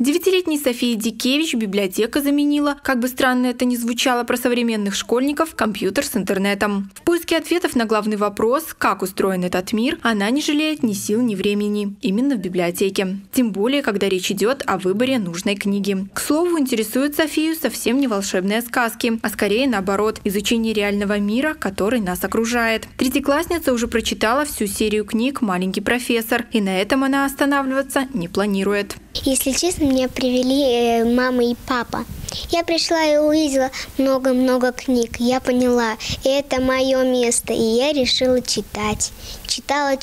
9-летней Софии Дикевич библиотека заменила, как бы странно это ни звучало про современных школьников, компьютер с интернетом. В поиске ответов на главный вопрос, как устроен этот мир, она не жалеет ни сил, ни времени. Именно в библиотеке. Тем более, когда речь идет о выборе нужной книги. К слову, интересует Софию совсем не волшебные сказки, а скорее наоборот, изучение реального мира, который нас окружает. Третьеклассница уже прочитала всю серию книг «Маленький профессор», и на этом она останавливаться не планирует. Если честно, меня привели мама и папа. Я пришла и увидела много-много книг. Я поняла, это мое место, и я решила читать. Читала,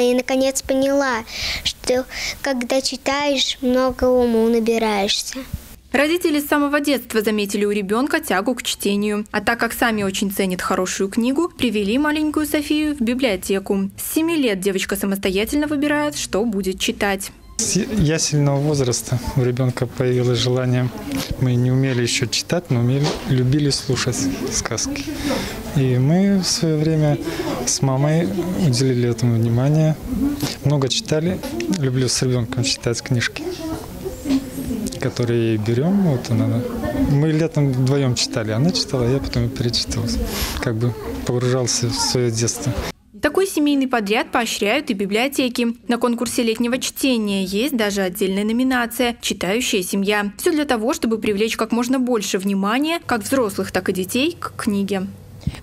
и наконец поняла, что когда читаешь, много ума набираешься. Родители с самого детства заметили у ребенка тягу к чтению. А так как сами очень ценят хорошую книгу, привели маленькую Софию в библиотеку. С 7 лет девочка самостоятельно выбирает, что будет читать. С ясельного возраста у ребенка появилось желание. Мы не умели еще читать, но любили слушать сказки. И мы в свое время с мамой уделили этому внимание. Много читали. Люблю с ребенком читать книжки, которые берем. Вот она. Мы летом вдвоем читали. Она читала, а я потом перечитывал. Как бы погружался в свое детство. Такой семейный подряд поощряют и библиотеки. На конкурсе летнего чтения есть даже отдельная номинация «Читающая семья». Все для того, чтобы привлечь как можно больше внимания как взрослых, так и детей к книге.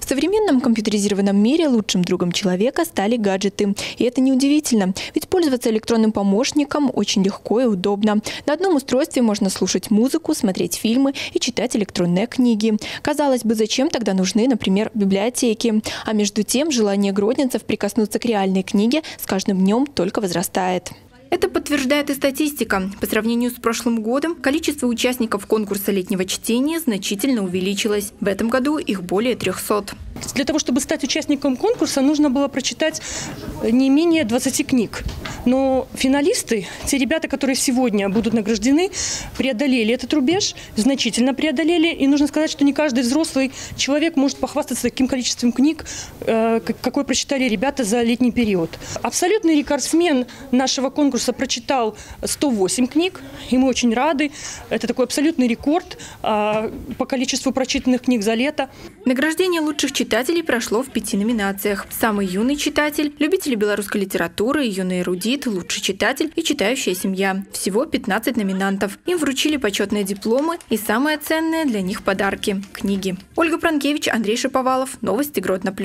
В современном компьютеризированном мире лучшим другом человека стали гаджеты. И это неудивительно, ведь пользоваться электронным помощником очень легко и удобно. На одном устройстве можно слушать музыку, смотреть фильмы и читать электронные книги. Казалось бы, зачем тогда нужны, например, библиотеки? А между тем, желание гродненцев прикоснуться к реальной книге с каждым днем только возрастает. Это подтверждает и статистика. По сравнению с прошлым годом, количество участников конкурса летнего чтения значительно увеличилось. В этом году их более 300. Для того, чтобы стать участником конкурса, нужно было прочитать не менее 20 книг. Но финалисты, те ребята, которые сегодня будут награждены, преодолели этот рубеж, значительно преодолели. И нужно сказать, что не каждый взрослый человек может похвастаться таким количеством книг, какое прочитали ребята за летний период. Абсолютный рекордсмен нашего конкурса прочитал 108 книг, и мы очень рады. Это такой абсолютный рекорд по количеству прочитанных книг за лето. Награждение лучших читателей прошло в 5 номинациях. Самый юный читатель, любители белорусской литературы, юный эрудит, лучший читатель и читающая семья. Всего 15 номинантов. Им вручили почетные дипломы и самое ценное для них подарки – книги. Ольга Пранкевич, Андрей Шиповалов. Новости Гродно+.